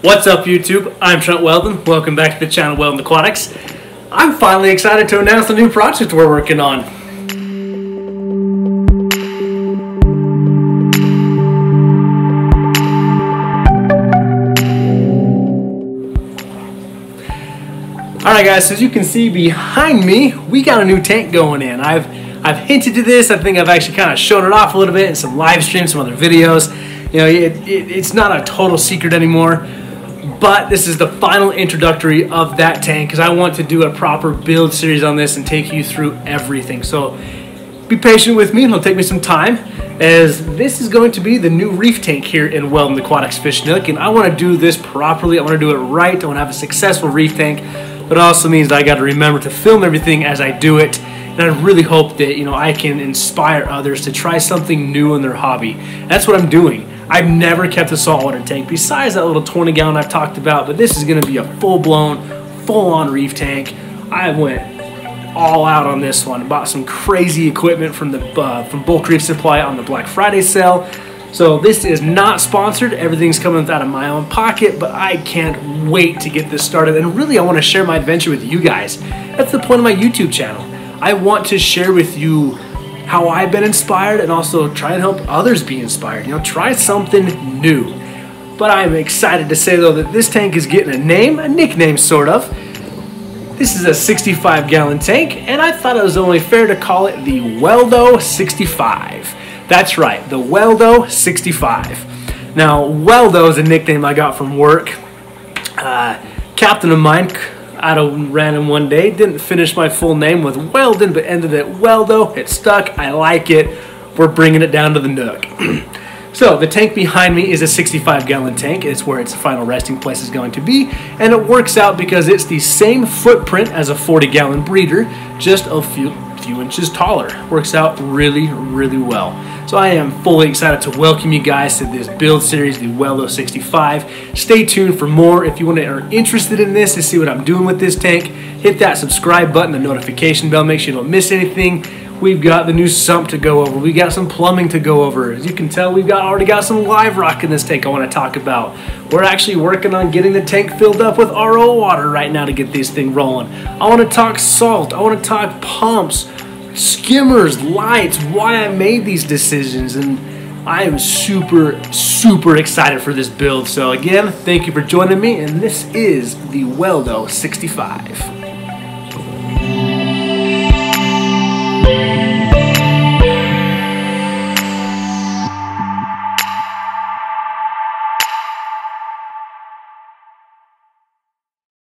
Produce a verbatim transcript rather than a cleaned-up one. What's up, YouTube? I'm Trent Weldon. Welcome back to the channel, Weldon Aquatics. I'm finally excited to announce the new project we're working on. Alright guys, so as you can see behind me, we got a new tank going in. I've, I've hinted to this. I think I've actually kind of shown it off a little bit in some live streams, some other videos. You know, it, it, it's not a total secret anymore. But this is the final introductory of that tank because I want to do a proper build series on this and take you through everything. So be patient with me, it'll take me some time, as this is going to be the new reef tank here in Weldon Aquatics Fish Nook, and I want to do this properly. I want to do it right. I want to have a successful reef tank, but it also means that I got to remember to film everything as I do it. And I really hope that, you know, I can inspire others to try something new in their hobby. That's what I'm doing. I've never kept a saltwater tank besides that little twenty gallon I've talked about, but this is going to be a full-blown, full-on reef tank. I went all out on this one. Bought some crazy equipment from the uh, from Bulk Reef Supply on the Black Friday sale. So this is not sponsored. Everything's coming out of my own pocket, but I can't wait to get this started. And really, I want to share my adventure with you guys. That's the point of my YouTube channel. I want to share with you how I've been inspired and also try and help others be inspired. You know, try something new. But I'm excited to say, though, that this tank is getting a name, a nickname, sort of. This is a sixty-five gallon tank, and I thought it was only fair to call it the Weldo sixty-five. That's right, the Weldo sixty-five. Now, Weldo is a nickname I got from work. Uh, captain of mine, out of random one day, didn't finish my full name with Weldon, but ended at Weldo. It stuck. I like it. We're bringing it down to the Nook. So the tank behind me is a sixty-five gallon tank. It's where its final resting place is going to be, and it works out because it's the same footprint as a forty gallon breeder, just a few few inches taller. Works out really, really well. So I am fully excited to welcome you guys to this build series, the Weldo sixty-five. Stay tuned for more. If you want to, are interested in this and see what I'm doing with this tank, hit that subscribe button, the notification bell, make sure you don't miss anything. We've got the new sump to go over. We got some plumbing to go over. As you can tell, we've got already got some live rock in this tank I want to talk about. We're actually working on getting the tank filled up with R O water right now to get this thing rolling. I want to talk salt. I want to talk pumps, skimmers, lights, why I made these decisions. And I am super, super excited for this build. So again, thank you for joining me. And this is the Weldo sixty-five.